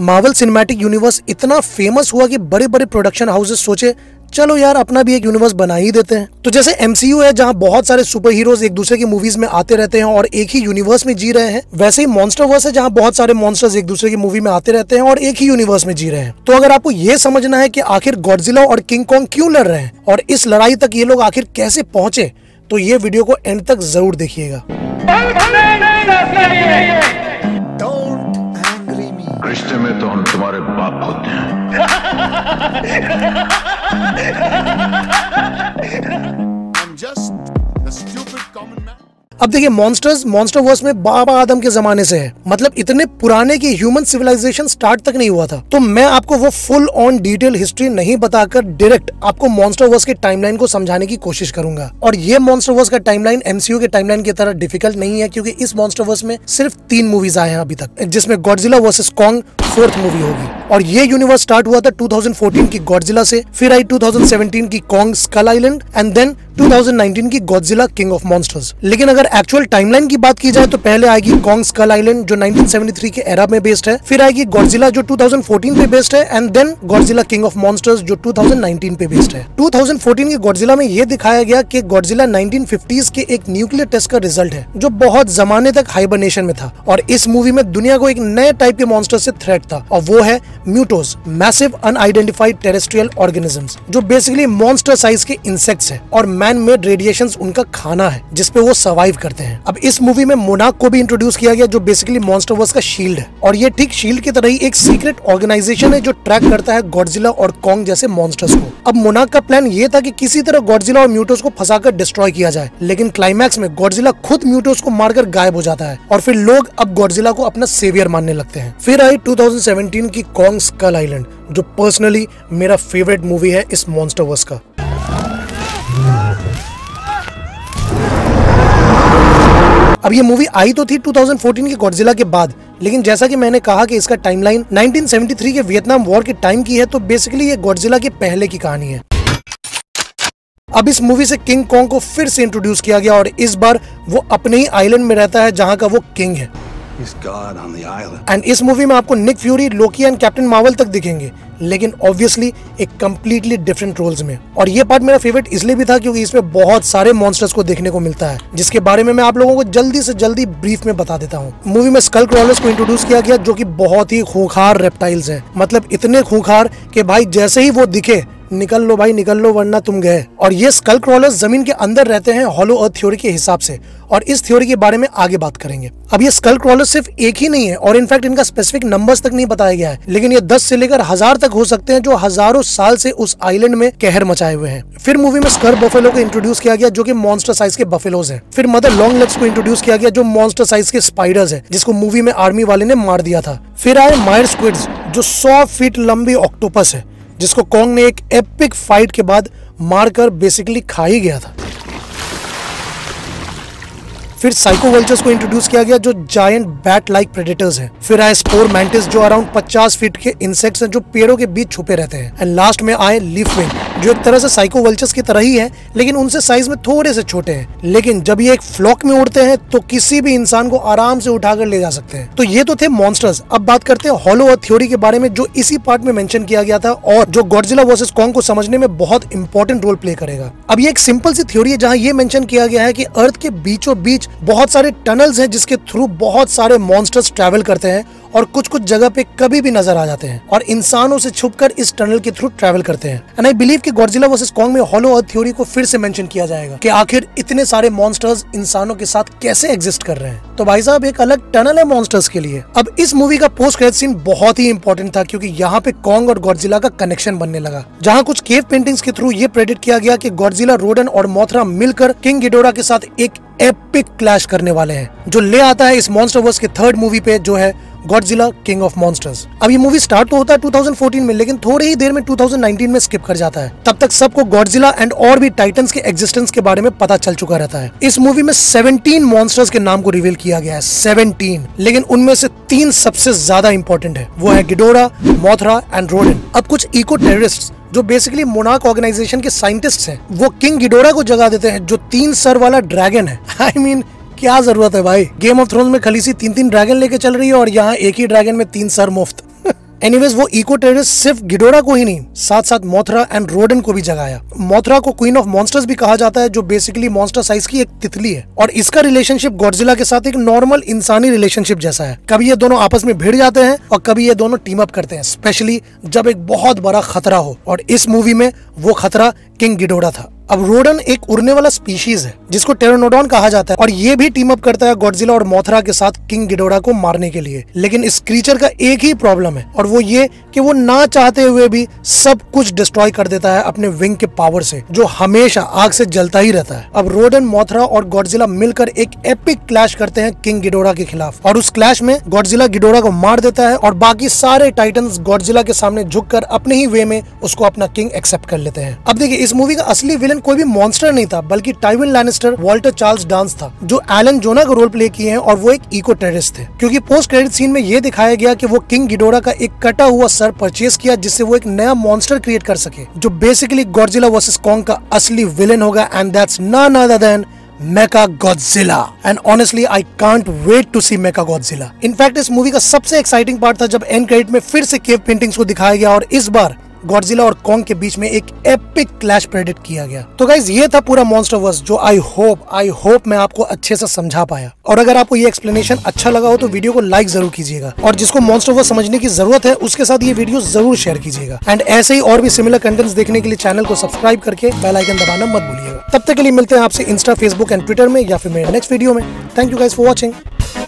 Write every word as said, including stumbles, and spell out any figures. Marvel cinematic universe इतना famous हुआ कि बड़े बड़े प्रोडक्शन हाउसेस सोचे चलो यार अपना भी एक यूनिवर्स बना ही देते हैं। तो जैसे एमसीयू है जहां बहुत सारे सुपर हीरोज एक दूसरे की मूवीज में आते रहते हैं और एक ही यूनिवर्स में जी रहे हैं, वैसे ही मॉन्स्टरवर्स है जहां बहुत सारे मॉन्स्टर्स एक दूसरे की मूवी में आते रहते हैं और एक ही यूनिवर्स में जी रहे हैं। तो अगर आपको ये समझना है कि आखिर गॉडजिला और किंग कॉन्ग क्यों लड़ रहे हैं और इस लड़ाई तक ये लोग आखिर कैसे पहुंचे, तो ये वीडियो को एंड तक जरूर देखिएगा। रिश्ते में तो हम तुम्हारे बाप होते हैं। अब देखिए मॉन्स्टर्स मॉन्स्टरवर्स में बाबा आदम के जमाने से है, मतलब इतने पुराने कि ह्यूमन सिविलाइजेशन स्टार्ट तक नहीं हुआ था। तो मैं आपको वो फुल ऑन डिटेल हिस्ट्री नहीं बताकर डायरेक्ट आपको मॉन्स्टरवर्स के टाइमलाइन को समझाने की कोशिश करूंगा। और ये मॉन्स्टरवर्स का टाइमलाइन एमसीयू के टाइमलाइन की तरह डिफिकल्ट नहीं है क्योंकि इस मॉन्स्टरवर्स में सिर्फ तीन मूवीज आए हैं अभी तक, जिसमें Godzilla versus Kong fourth movie होगी। और ये यूनिवर्स स्टार्ट हुआ था टू थाउजेंड फोर्टीन की गॉडजिला से, फिर आई टू थाउजेंड सेवनटीन की Kong Skull Island and then two thousand nineteen की गॉडजिला किंग ऑफ मॉन्स्टर्स। लेकिन अगर एक्चुअल टाइमलाइन की बात की जाए तो पहले आएगी कॉन्ग स्कल आइलैंड जो नाइनटीन सेवनटी थ्री के एरा में बेस्ड है, फिर आएगी गॉडजिला जो टू थाउजेंड फोर्टीन पे बेस्ड है and then Godzilla king of monsters जो टू थाउजेंड नाइनटीन पे बेस्ड है। टू थाउजेंड फोर्टीन के गॉडजिला में ये दिखाया गया कि गॉडजिला नाइनटीन फिफ्टीज़ के एक न्यूक्लियर टेस्ट का रिजल्ट है जो बहुत जमाने तक हाइबरनेशन में था, और इस मूवी में दुनिया को एक नए टाइप के मॉन्स्टर से थ्रेट था और वो है MUTOs, massive unidentified terrestrial organisms, जो बेसिकली मॉन्स्टर साइज के इंसेक्ट्स है और मैन मेड रेडिएशंस उनका खाना है जिसपे वो सर्वाइव करते हैं। अब इस मूवी में मोनाक को भी इंट्रोड्यूस किया गया जो बेसिकली मॉन्स्टरवर्स का शील्ड है, और ये ठीक शील्ड की तरह ही एक सीक्रेट ऑर्गेनाइजेशन है जो ट्रैक करता है गॉडजिला और कॉन्ग जैसे मॉन्स्टर्स को। अब मोनाक का प्लान ये था कि किसी तरह गॉडजिला और म्यूटोस को फंसाकर डिस्ट्रॉय किया जाए, लेकिन क्लाइमैक्स में गॉडजिला खुद म्यूटोस को मारकर गायब हो जाता है और फिर लोग अब गॉडजिला को अपना सेवियर मानने लगते हैं। फिर आई टू थाउजेंड सेवनटीन की कॉन्ग स्कल आइलैंड जो पर्सनली मेरा फेवरेट मूवी है इस मॉन्स्टरवर्स का। अब ये मूवी आई तो थी टू थाउजेंड फोर्टीन के गॉडजिला के बाद, लेकिन जैसा कि मैंने कहा कि इसका टाइमलाइन नाइनटीन सेवनटी थ्री के वियतनाम वॉर के टाइम की है, तो बेसिकली ये गॉडजिला के पहले की कहानी है। अब इस मूवी से किंग कॉन्ग को फिर से इंट्रोड्यूस किया गया और इस बार वो अपने ही आइलैंड में रहता है जहाँ का वो किंग है। एंड इस मूवी में आपको Nick Fury, Loki and Captain Marvel तक दिखेंगे, लेकिन ऑब्वियसली एक कम्प्लीटली डिफरेंट रोल्स में। और ये पार्ट मेरा फेवरेट इसलिए भी था क्योंकि इसमें बहुत सारे मॉन्स्टर्स को देखने को मिलता है जिसके बारे में मैं आप लोगों को जल्दी से जल्दी ब्रीफ में बता देता हूँ। मूवी में स्कल क्रॉलर्स को इंट्रोड्यूस किया गया जो कि बहुत ही खूंखार रेप्टाइल्स है, मतलब इतने खूंखार कि भाई जैसे ही वो दिखे निकल लो भाई निकल लो वरना तुम गए। और ये स्कल क्रॉलर्स जमीन के अंदर रहते हैं हॉलो अर्थ थ्योरी के हिसाब से, और इस थ्योरी के बारे में आगे बात करेंगे। अब ये स्कल क्रॉलर्स सिर्फ एक ही नहीं है और इनफैक्ट इनका स्पेसिफिक नंबर्स तक नहीं बताया गया है, लेकिन ये दस से लेकर हजार तक हो सकते हैं जो हजारों साल से उस आइलैंड में कहर मचाए हुए हैं। फिर मूवी में स्कर बफेलो को इंट्रोड्यूस किया गया जो कि मॉन्स्टर साइज के बफेलोज हैं। फिर मदर लॉन्ग लेग्स को इंट्रोड्यूस किया गया जो मॉन्स्टर साइज के स्पाइडर्स है जिसको मूवी में आर्मी वाले ने मार दिया था। फिर आए मायर स्क्विड्स जो सौ फीट लंबी ऑक्टोपस है जिसको कॉन्ग ने एक एपिक फाइट के बाद मारकर बेसिकली खा ही गया था। फिर साइको वल्चर्स को इंट्रोड्यूस किया गया जो जायंट बैट लाइक प्रेडेटर्स हैं। फिर आए स्पोर मैंटिस जो अराउंड पचास फीट के इंसेक्ट्स हैं जो पेड़ों के बीच छुपे रहते हैं। एंड लास्ट में आए लीफविंग जो एक तरह से साइको वल्चर्स की तरह ही है, लेकिन उनसे साइज में थोड़े से छोटे हैं, लेकिन जब ये एक फ्लॉक में उड़ते हैं तो किसी भी इंसान को आराम से उठाकर ले जा सकते हैं। तो ये तो थे मॉन्स्टर्स। अब बात करते हैं हॉलो अर्थ थ्योरी के बारे में जो इसी पार्ट में मेंशन किया गया था और जो गॉडजिला वर्सेस कॉन्ग को समझने में बहुत इंपॉर्टेंट रोल प्ले करेगा। अब ये एक सिंपल सी थ्योरी है जहाँ ये मेंशन किया गया है कि अर्थ के बीचों बीच बहुत सारे टनल्स हैं जिसके थ्रू बहुत सारे मॉन्स्टर्स ट्रैवल करते हैं और कुछ कुछ जगह पे कभी भी नजर आ जाते हैं और इंसानों से छुपकर इस टनल के थ्रू ट्रैवल करते हैं। एंड आई बिलीव कि गॉडजिला वर्सेस कॉन्ग में हॉलो अर्थ थ्योरी को फिर से मेंशन किया जाएगा कि आखिर इतने सारे मॉन्स्टर्स इंसानों के साथ कैसे एग्जिस्ट कर रहे हैं। तो भाई साहब एक अलग टनल है मॉन्स्टर्स के लिए। अब इस मूवी का पोस्ट क्रेडिट सीन बहुत ही इंपॉर्टेंट था क्योंकि यहाँ पे कॉन्ग और गॉडजिला का कनेक्शन बनने लगा, जहाँ कुछ केव पेंटिंग्स के थ्रू ये प्रेडिक्ट किया गया कि गॉडजिला, रोडन और मोथरा मिलकर किंग गिडोरा के साथ एक एपिक क्लैश करने वाले हैं जो ले आता है इस मॉन्स्टरवर्स के थर्ड मूवी पे जो है गॉडजिला किंग ऑफ मॉन्स्टर्स। अब ये मूवी स्टार्ट तो होता है टू थाउजेंड फोर्टीन में, लेकिन थोड़ी ही देर में टू थाउजेंड नाइनटीन में स्किप कर जाता है। तब तक सबको गॉडजिला एंड और भी टाइटंस के एग्जिस्टेंस के बारे में पता चल चुका रहता है। इस मूवी में सेवनटीन मॉन्स्टर्स के नाम को रिवील किया गया है, सेवनटीन, लेकिन उनमें से तीन सबसे ज्यादा इंपॉर्टेंट है, वो है गिडोरा, मोथरा एंड रोडन। अब कुछ इको टेररिस्ट जो बेसिकली मोनाक ऑर्गेनाइजेशन के साइंटिस्ट्स हैं, वो किंग गिडोरा को जगा देते हैं जो तीन सर वाला ड्रैगन है। आई I मीन mean, क्या जरूरत है भाई, गेम ऑफ थ्रोन्स में खलीसी तीन तीन ड्रैगन लेके चल रही है और यहाँ एक ही ड्रैगन में तीन सर मुफ्त। एनीवेज वो इको टेररिस्ट सिर्फ गिडोरा को ही नहीं, साथ साथ मोथरा एंड रोडन को भी जगाया। मोथरा को क्वीन ऑफ मॉन्स्टर्स भी कहा जाता है, जो बेसिकली मॉन्स्टर साइज की एक तितली है, और इसका रिलेशनशिप गॉडजिला के साथ एक नॉर्मल इंसानी रिलेशनशिप जैसा है। कभी ये दोनों आपस में भिड़ जाते हैं और कभी ये दोनों टीम अप करते हैं, स्पेशली जब एक बहुत बड़ा खतरा हो, और इस मूवी में वो खतरा किंग गिडोरा था। अब रोडन एक उड़ने वाला स्पीशीज है जिसको टेरानोडॉन कहा जाता है, और ये भी टीम अप करता है गॉडजिला और मोथरा के साथ किंग गिडोरा को मारने के लिए। लेकिन इस क्रीचर का एक ही प्रॉब्लम है, और वो ये कि वो ना चाहते हुए भी सब कुछ डिस्ट्रॉय कर देता है अपने विंग के पावर से, जो हमेशा आग से जलता ही रहता है। अब रोडन, मोथरा और गॉडजिला मिलकर एक एपिक क्लैश करते हैं किंग गिडोरा के खिलाफ, और उस क्लैश में गॉडजिला गिडोरा को मार देता है, और बाकी सारे टाइटन्स गॉडजिला के सामने झुककर अपने ही वे में उसको अपना किंग एक्सेप्ट कर लेते हैं। अब देखिए, इस मूवी का असली विलन कोई भी मॉन्स्टर नहीं था, बल्कि Tywin Lannister Walter Charles Dance था, जो एलन जोना का रोल प्ले किए हैं, और वो एक इको टेररिस्ट थे। क्योंकि पोस्ट क्रेडिट सीन में ये दिखाया गया कि वो किंग गिडोरा का एक कटा हुआ सर परचेज किया, जिससे वो एक नया मॉन्स्टर क्रिएट कर सके, जो बेसिकली गॉडजिला वर्सेस कॉन्ग का असली विलन होगा, and that's none other than mega Godzilla. And honestly I can't wait to see mega Godzilla. In fact इस मूवी का सबसे एक्साइटिंग पार्ट था जब एंड क्रेडिट में फिर से केव पेंटिंग्स को दिखाया गया, और इस बार गॉडजिला और कॉन्ग के बीच में एक एपिक क्लैश प्रेडिक्ट किया गया। तो गाइज, ये था पूरा मॉन्स्टरवर्स, जो आई होप आई होप मैं आपको अच्छे से समझा पाया। और अगर आपको ये एक्सप्लेनेशन अच्छा लगा हो तो वीडियो को लाइक जरूर कीजिएगा, और जिसको मॉन्स्टरवर्स समझने की जरूरत है उसके साथ ये वीडियो जरूर शेयर कीजिएगा। एंड ऐसे ही और भी सिमिलर कंटेंट्स देखने के लिए चैनल को सब्सक्राइब करके बेल आइकन दबाना मत भूलिएगा। तब तक के लिए मिलते हैं आपसे इंस्टा, फेसबुक एंड ट्विटर में, या फिर मेरे नेक्स्ट वीडियो में। Thank you guys for watching.